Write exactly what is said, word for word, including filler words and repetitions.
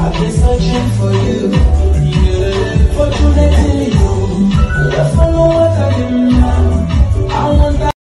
I've been searching for you, yeah. Fortunately